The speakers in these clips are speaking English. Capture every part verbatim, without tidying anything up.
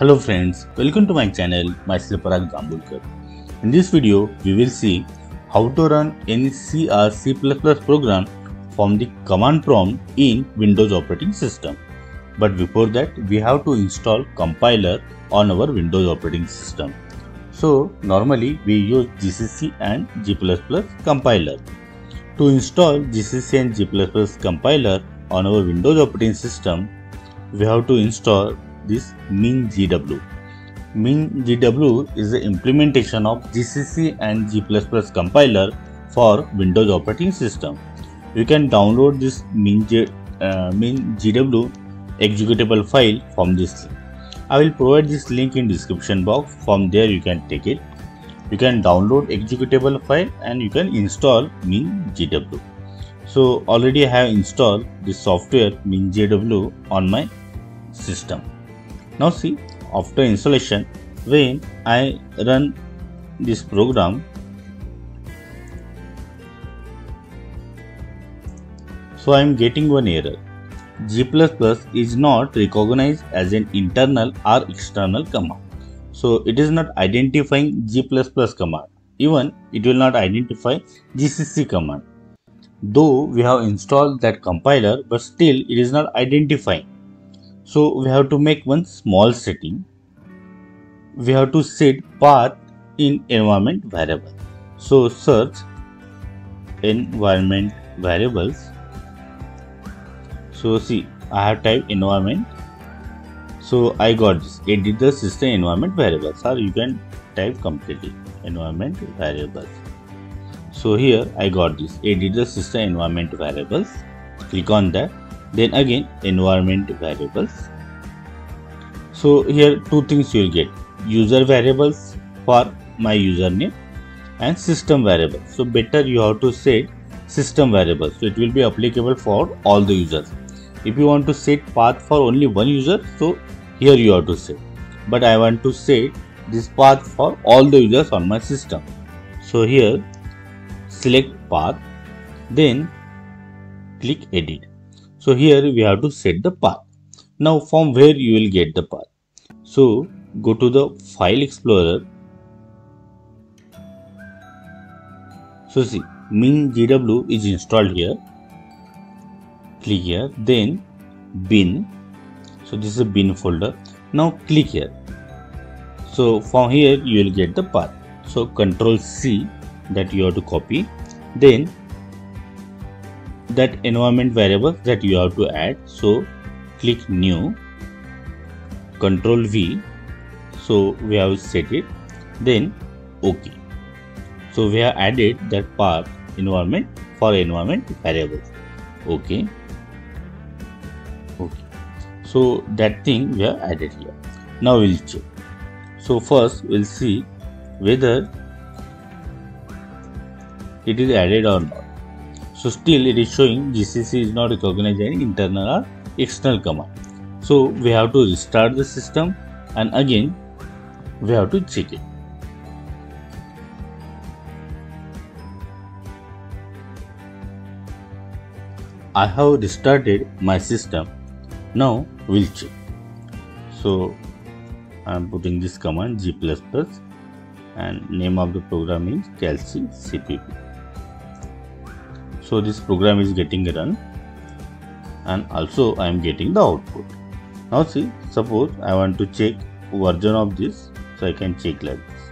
Hello friends, welcome to my channel, myself Parag Gambhulkar. In this video, we will see how to run any C or C++ program from the command prompt in Windows operating system. But before that, we have to install compiler on our Windows operating system. So normally we use G C C and G plus plus compiler. To install G C C and G plus plus compiler on our Windows operating system, we have to install this MinGW. MinGW is the implementation of G C C and G plus plus compiler for Windows operating system. You can download this MinGW executable file from this link. I will provide this link in description box. From there you can take it. You can download executable file and you can install MinGW. So already I have installed the software MinGW on my system. Now see, after installation, when I run this program, so I am getting one error. G plus plus is not recognized as an internal or external command. So it is not identifying G plus plus command. Even it will not identify G C C command. Though we have installed that compiler, but still it is not identifying. So we have to make one small setting. We have to set path in environment variable. So search environment variables. So see, I have typed environment. So I got this. Edit the system environment variables, or you can type completely environment variables. So here I got this. Edit the system environment variables. Click on that. Then again environment variables. So here two things you will get: user variables for my username and system variables. So better you have to set system variables. So it will be applicable for all the users. If you want to set path for only one user, so here you have to set. But I want to set this path for all the users on my system. So here select path, then click edit. So here we have to set the path. Now from where you will get the path? So go to the file explorer. So see, MinGW is installed here. Click here, then bin. So this is a bin folder. Now click here. So from here you will get the path. So control C, that you have to copy. Then that environment variable that you have to add. So click new, control V. So we have set it, then OK. So we have added that path environment for environment variables. OK. OK. So that thing we have added here. Now we'll check. So first we'll see whether it is added or not. So still it is showing G C C is not recognized as internal or external command. So we have to restart the system and again we have to check it. I have restarted my system. Now we'll check. So I am putting this command G plus plus and name of the program is Celsius dot C P P. So this program is getting run and also I am getting the output. Now see, suppose I want to check version of this, so I can check like this.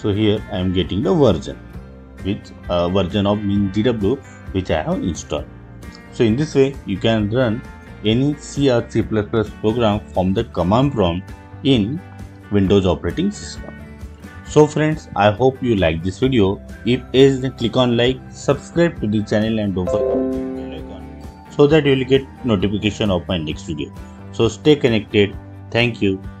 So here I am getting the version, which uh, version of MinGW which I have installed. So in this way you can run any C or C plus plus program from the command prompt in Windows operating system. So friends, I hope you like this video. If yes, then click on like, subscribe to the channel and don't forget to hit the bell icon so that you will get notification of my next video. So stay connected. Thank you.